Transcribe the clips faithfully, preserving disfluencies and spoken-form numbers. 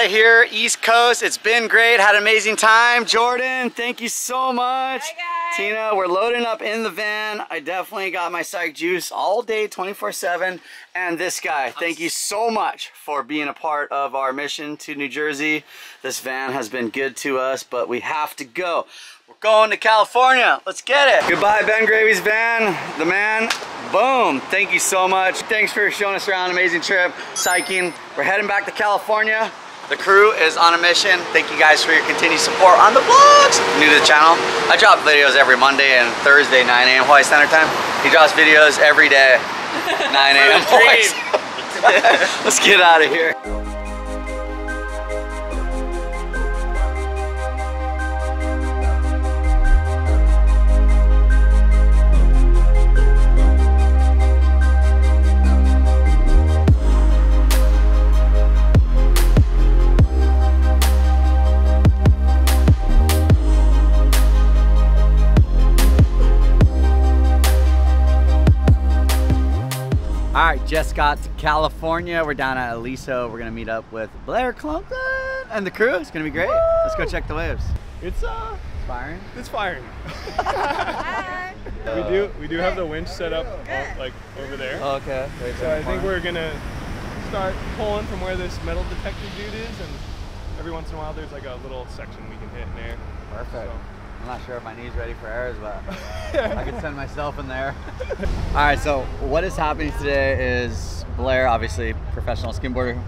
out of here, East Coast. It's been great, had an amazing time. Jordan, thank you so much. Hi guys. Tina, we're loading up in the van. I definitely got my psych juice all day, twenty-four seven. And this guy, thank you so much for being a part of our mission to New Jersey. This van has been good to us, but we have to go. We're going to California. Let's get it. Goodbye, Ben Gravy's van, the man. Boom. Thank you so much. Thanks for showing us around. Amazing trip. Psyching. We're heading back to California. The crew is on a mission. Thank you guys for your continued support on the vlogs. New to the channel, I drop videos every Monday and Thursday, nine A M Hawaii Standard Time. He drops videos every day, nine A M Hawaii. Let's get out of here. All right, just got to California. We're down at Aliso. We're gonna meet up with Blair Conklin and the crew. It's gonna be great. Woo! Let's go check the waves. It's uh, it's firing. It's firing. we do we do have the winch set up uh, like over there. Oh, okay. Wait, so I think we're gonna start pulling from where this metal detector dude is, and every once in a while there's like a little section we can hit in there. Perfect. So. I'm not sure if my knee's ready for airs, but I could send myself in there. All right, so what is happening today is Blair, obviously professional skimboarder,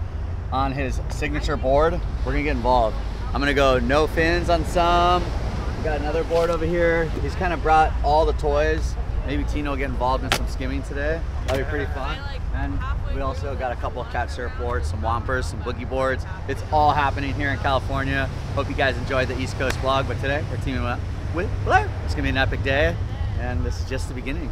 on his signature board. We're gonna get involved. I'm gonna go no fins on some. We got another board over here. He's kind of brought all the toys. Maybe Tina will get involved in some skimming today. That'd be pretty fun. And we also got a couple of cat surfboards, some whompers, some boogie boards. It's all happening here in California. Hope you guys enjoyed the East Coast vlog, but today we're teaming up with Blair. It's gonna be an epic day, and this is just the beginning.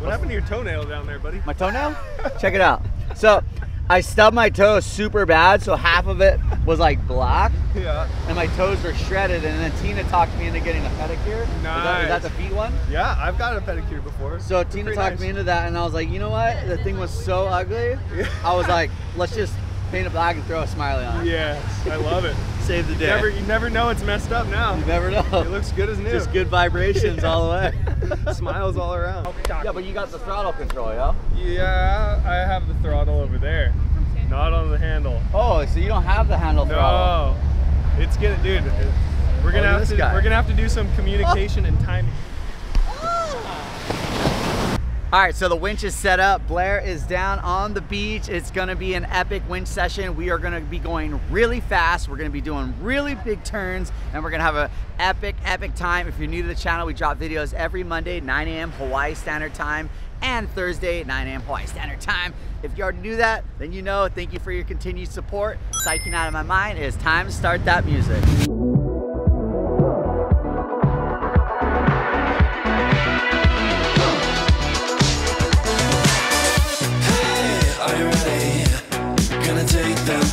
What happened to your toenail down there, buddy? My toenail? Check it out. So, I stubbed my toe super bad, so half of it was like black. Yeah. And my toes were shredded, and then Tina talked me into getting a pedicure. Nice. Is that, is that the feet one? Yeah, I've got a pedicure before. So it's Tina talked nice. me into that, and I was like, you know what? The thing was so ugly. Yeah. I was like, let's just paint it black and throw a smiley on it. Yes, I love it. Save the day. You never, you never know it's messed up now. You never know. It looks good as new. Just good vibrations yeah. all the way. Smiles all around. Yeah, but you got the throttle control, yo? Yeah, I have the throttle over there. Not on the handle. Oh, so you don't have the handle no. throttle? No. It's good, dude. We're gonna oh, have to. Guy. We're gonna have to do some communication oh. and timing. All right, so the winch is set up. Blair is down on the beach. It's gonna be an epic winch session. We are gonna be going really fast. We're gonna be doing really big turns, and we're gonna have an epic, epic time. If you're new to the channel, we drop videos every Monday, nine A M Hawaii Standard Time, and Thursday, nine A M Hawaii Standard Time. If you already knew that, then you know. Thank you for your continued support. Psyching out of my mind. It is time to start that music.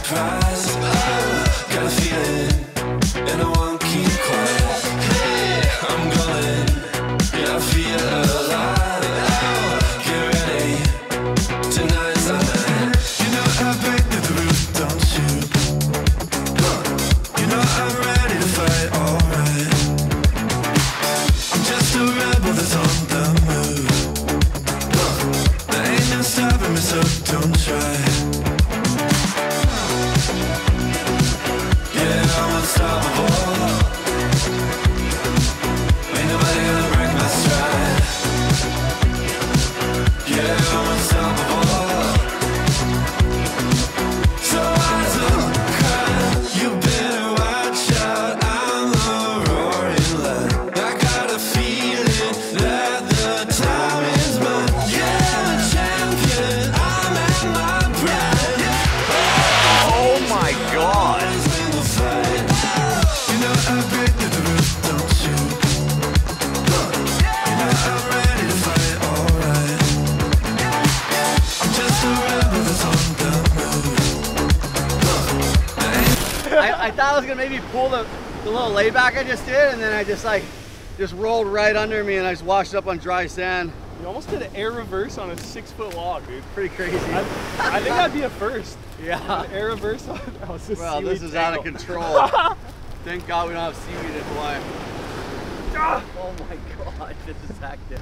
Prize, oh, got a feeling, and I won't keep quiet. Hey, I'm going, yeah, I feel alive. Oh, get ready, tonight's the night. You know I break through the roof, don't you? Huh. You know I'm ready to fight, alright. I'm just a rebel that's on the move. Huh. There ain't no stopping me, so don't try. I was gonna maybe pull the, the little layback I just did, and then I just like just rolled right under me, and I just washed up on dry sand. You almost did an air reverse on a six-foot log, dude. Pretty crazy. I, I think that'd be a first. Yeah. An air reverse on that was a well, this is tangle. Out of control. Thank God we don't have seaweed in Hawaii. Ah! Oh my God, this is hectic.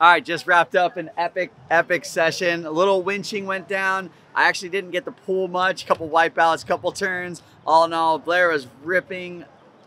All right, just wrapped up an epic, epic session. A little winching went down. I actually didn't get to pull much. Couple wipeouts, couple turns. All in all, Blair was ripping,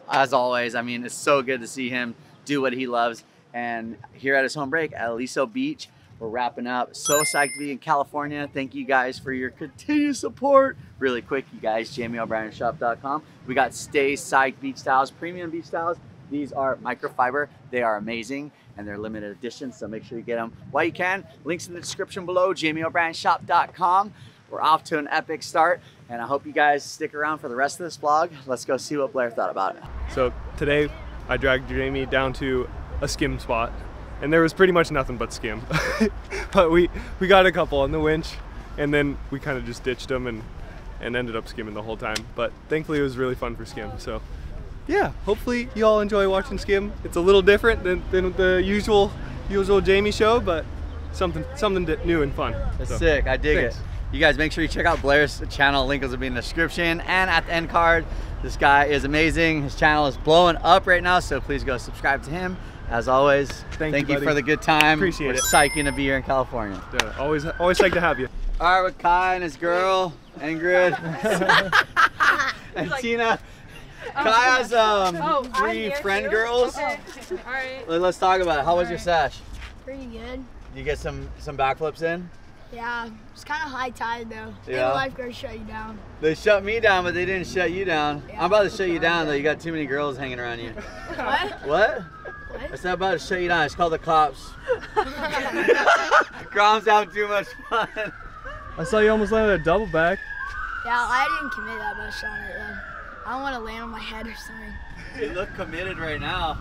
as always. I mean, it's so good to see him do what he loves. And here at his home break at Aliso Beach, we're wrapping up. So psyched to be in California. Thank you guys for your continued support. Really quick, you guys, jamie o brand shop dot com. We got Stay Psyched beach towels, premium beach towels. These are microfiber. They are amazing. And they're limited edition, so make sure you get them while you can. Links in the description below, jamie o brand shop dot com. We're off to an epic start, and I hope you guys stick around for the rest of this vlog. Let's go see what Blair thought about it. So today, I dragged Jamie down to a skim spot, and there was pretty much nothing but skim. But we, we got a couple on the winch, and then we kind of just ditched them and, and ended up skimming the whole time. But thankfully, it was really fun for skim, so. Yeah, hopefully you all enjoy watching skim. It's a little different than, than the usual usual Jamie show, but something something new and fun. That's so sick, I dig thanks. It. You guys make sure you check out Blair's channel. Link will be in the description and at the end card. This guy is amazing. His channel is blowing up right now, so please go subscribe to him. As always, thank, thank you, you for the good time. Appreciate We're it. Psyching to be here in California. Yeah, always, always psyched to have you. All right, with Kai and his girl, Ingrid, and like Tina. Kaya's um, oh, three friend too? Girls. Okay. All right. Let's talk about it. How was right. your sesh? Pretty good. You get some some backflips in? Yeah. It's kind of high tide though. Yeah. The lifeguards shut you down. They shut me down, but they didn't shut you down. Yeah. I'm about to shut you down though. You got too many girls hanging around you. What? What? What? It's not about to shut you down. It's called the cops. Grom's having too much fun. I saw you almost landed a double back. Yeah, I didn't commit that much on it though. I don't want to land on my head or something. You look committed right now.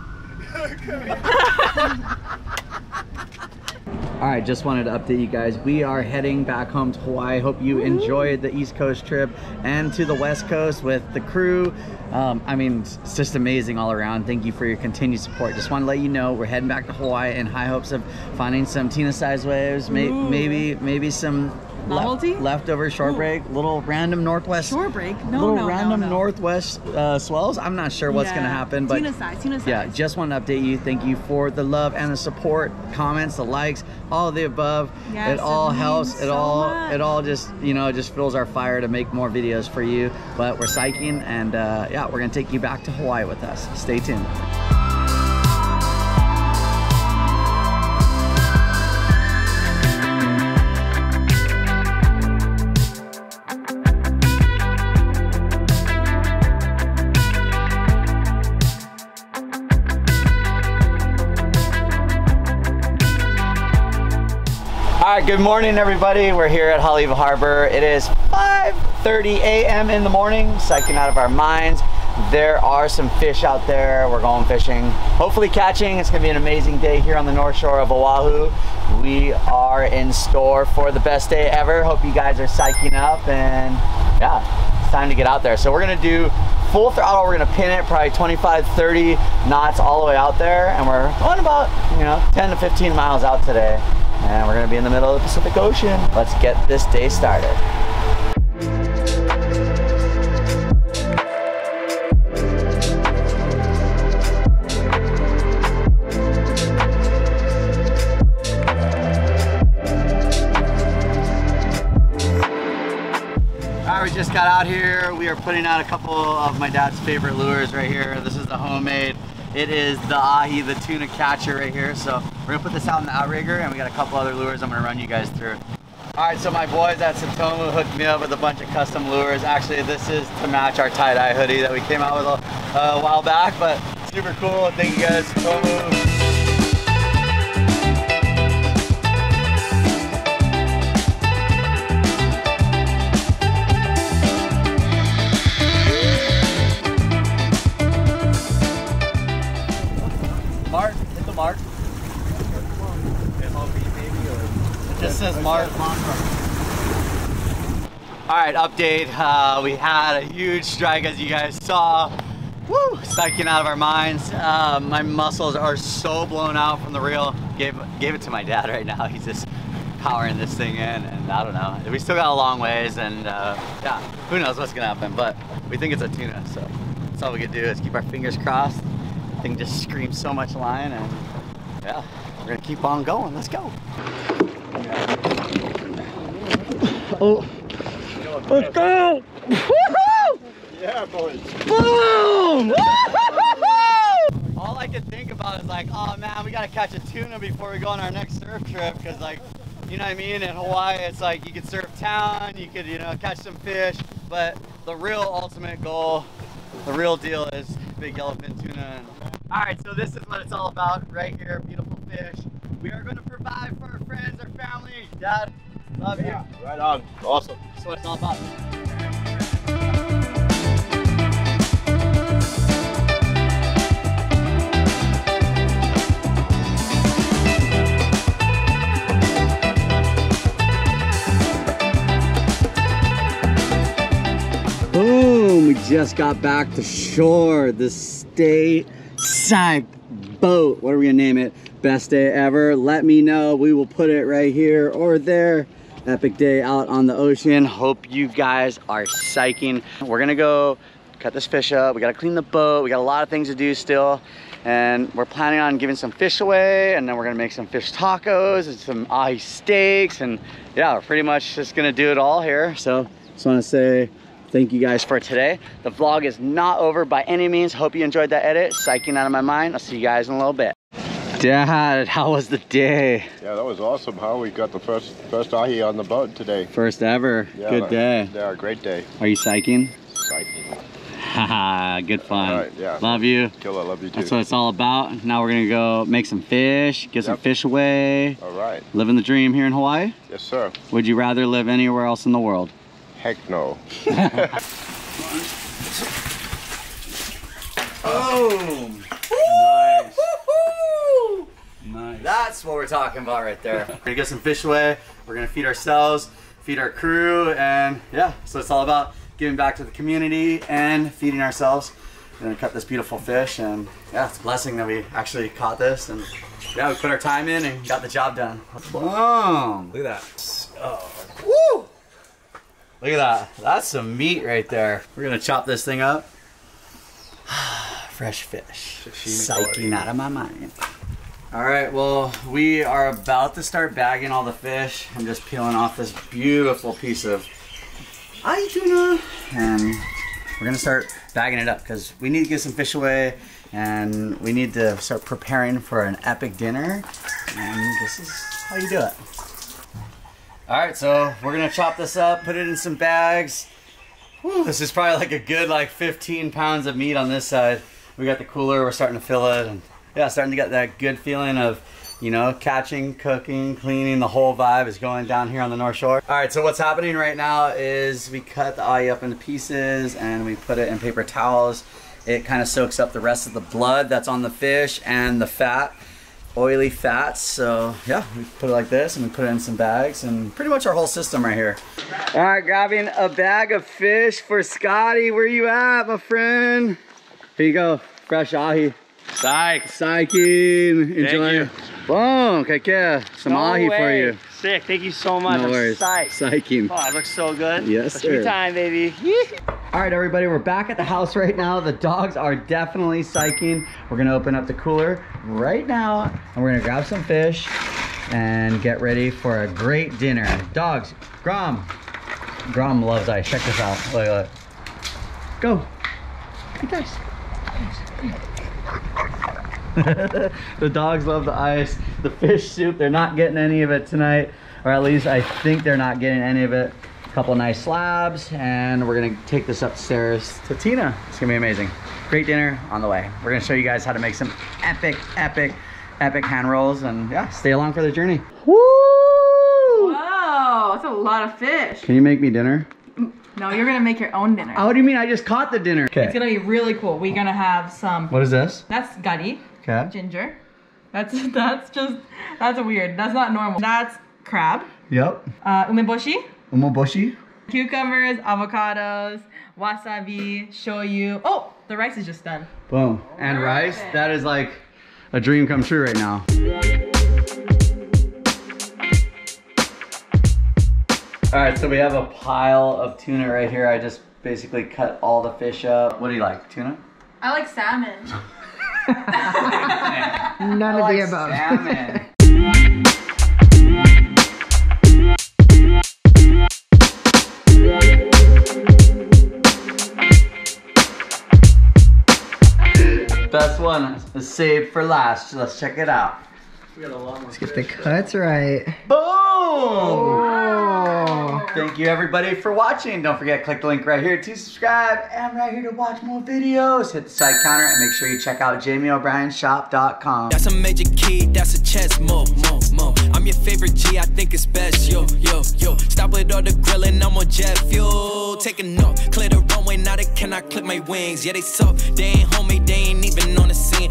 All right, just wanted to update you guys. We are heading back home to Hawaii. Hope you enjoyed the East Coast trip and to the West Coast with the crew. Um, I mean, it's just amazing all around. Thank you for your continued support. Just want to let you know we're heading back to Hawaii in high hopes of finding some Tina-sized waves, may maybe, maybe some Left, leftover shore Ooh. break, little random northwest shore break, no, little no, random no, no. northwest uh, swells. I'm not sure what's yeah. gonna happen, but Tina size, Tina size. yeah, just want to update you. Thank you for the love and the support, comments, the likes, all of the above. Yes, it all it helps. So it all, much. it all just you know just fills our fire to make more videos for you. But we're psyching, and uh, yeah, we're gonna take you back to Hawaii with us. Stay tuned. All right, good morning, everybody. We're here at Haleiwa Harbor. It is five thirty a m in the morning, psyching out of our minds. There are some fish out there. We're going fishing, hopefully catching. It's gonna be an amazing day here on the North Shore of Oahu. We are in store for the best day ever. Hope you guys are psyching up, and yeah, it's time to get out there. So we're gonna do full throttle. We're gonna pin it probably twenty-five, thirty knots all the way out there, and we're going about, you know, ten to fifteen miles out today. And we're gonna be in the middle of the Pacific Ocean. Let's get this day started. All right, we just got out here. We are putting out a couple of my dad's favorite lures right here. This is the homemade. It is the ahi, the tuna catcher right here. So we're gonna put this out in the outrigger, and we got a couple other lures I'm gonna run you guys through. All right, so my boys at Satomu hooked me up with a bunch of custom lures. Actually, this is to match our tie-dye hoodie that we came out with a uh, while back, but super cool. Thank you guys, Satomu. This is Mark Monroe. All right, update. Uh, we had a huge strike, as you guys saw. woo, psyching out of our minds. Uh, my muscles are so blown out from the reel. Gave, gave it to my dad right now. He's just powering this thing in, and I don't know. We still got a long ways, and uh, yeah, who knows what's gonna happen, but we think it's a tuna, so that's all we can do is keep our fingers crossed. The thing just screams so much line, and yeah, we're gonna keep on going. Let's go. Oh, let's go! Woohoo! Yeah, boys. Boom! Woo-hoo-hoo-hoo! All I could think about is like, oh man, we gotta catch a tuna before we go on our next surf trip, because like, you know what I mean? In Hawaii, it's like you could surf town, you could, you know, catch some fish, but the real ultimate goal, the real deal is big yellowfin tuna. All right, so this is what it's all about right here, beautiful fish. We are going to provide for our friends, our family. Dad, love yeah, you. Right on, awesome. That's what it's all about. We just got back to shore. The Stay Psyched boat. What are we gonna name it? Best day ever. Let me know. We will put it right here or there. Epic day out on the ocean. Hope you guys are psyching. We're gonna go cut this fish up. We gotta clean the boat. We got a lot of things to do still. And we're planning on giving some fish away, and then we're gonna make some fish tacos and some ahi steaks. And yeah, we're pretty much just gonna do it all here. So just wanna say, thank you guys for today. The vlog is not over by any means. Hope you enjoyed that edit. Psyching out of my mind. I'll see you guys in a little bit. Dad, how was the day? Yeah, that was awesome. How we got the first first ahi on the boat today. First ever. Yeah, good day. Yeah, great day. Are you psyching? Psyching. Haha, good fun. All right, yeah. Love you. Killer, love you too. That's what it's all about. Now we're gonna go make some fish, get yep. some fish away. All right. Living the dream here in Hawaii? Yes, sir. Would you rather live anywhere else in the world? Heck no. Oh, nice. Woo-hoo-hoo. Nice. That's what we're talking about right there. We're gonna get some fish away. We're gonna feed ourselves, feed our crew, and yeah, so it's all about giving back to the community and feeding ourselves. We're gonna cut this beautiful fish, and yeah, it's a blessing that we actually caught this, and yeah, we put our time in and got the job done. Boom. Look at that. Oh. Woo! Look at that, that's some meat right there. We're gonna chop this thing up. Fresh fish, psyching out of my mind. All right, well, we are about to start bagging all the fish. I'm just peeling off this beautiful piece of ahi tuna. And we're gonna start bagging it up because we need to get some fish away, and we need to start preparing for an epic dinner. And this is how you do it. All right, so we're gonna chop this up, put it in some bags. Whew, this is probably like a good like fifteen pounds of meat on this side. We got the cooler, we're starting to fill it, and yeah, starting to get that good feeling of, you know, catching, cooking, cleaning, the whole vibe is going down here on the North Shore. All right, so what's happening right now is we cut the ahi up into pieces and we put it in paper towels. It kind of soaks up the rest of the blood that's on the fish and the fat. Oily fats, so yeah, we put it like this and we put it in some bags, and pretty much our whole system right here. All right, grabbing a bag of fish for Scotty. Where you at, my friend? Here you go, fresh ahi. Psych. Psyching, enjoying. Boom, kakea, some no ahi way. for you. Sick, thank you so much. No I'm worries. Psyched. Psyching. Oh, it looks so good. Yes, sir. Free time, baby. All right, everybody, we're back at the house right now. The dogs are definitely psyching. We're gonna open up the cooler right now, and we're gonna grab some fish and get ready for a great dinner. Dogs, Grom. Grom loves ice. Check this out. Look, look. Go. Get ice. The dogs love the ice. The fish soup, they're not getting any of it tonight, or at least I think they're not getting any of it. A couple nice slabs, and we're gonna take this upstairs to Tina. It's gonna be amazing. Great dinner on the way. We're gonna show you guys how to make some epic, epic, epic hand rolls, and yeah, stay along for the journey. Woo! Wow, that's a lot of fish. Can you make me dinner? No, you're gonna make your own dinner. Oh, what do you mean? I just caught the dinner. Okay. It's gonna be really cool. We're gonna have some. What is this? That's gari. Okay. Ginger. That's that's just that's weird. That's not normal. That's crab. Yep. Uh, umeboshi. Umeboshi. Cucumbers, avocados, wasabi, shoyu. Oh, The rice is just done. Boom. And rice, that is like a dream come true right now. All right, so we have a pile of tuna right here. I just basically cut all the fish up. What do you like, tuna? I like salmon. None I of like the above. Salmon. Best one is saved for last. Let's check it out. We got a lot more. Let's get the cuts right. Boom! Oh. Thank you everybody for watching. Don't forget, click the link right here to subscribe. And right here to watch more videos. Hit the side counter and make sure you check out jamie o brand shop dot com. That's a major key, that's a chess move, move, move. I'm your favorite G, I think it's best, yo, yo, yo. Stop with all the grilling, I'm on jet fuel. Taking off, clear the runway, now they cannot clip my wings. Yeah, they soft, they ain't homemade, they ain't even on the scene.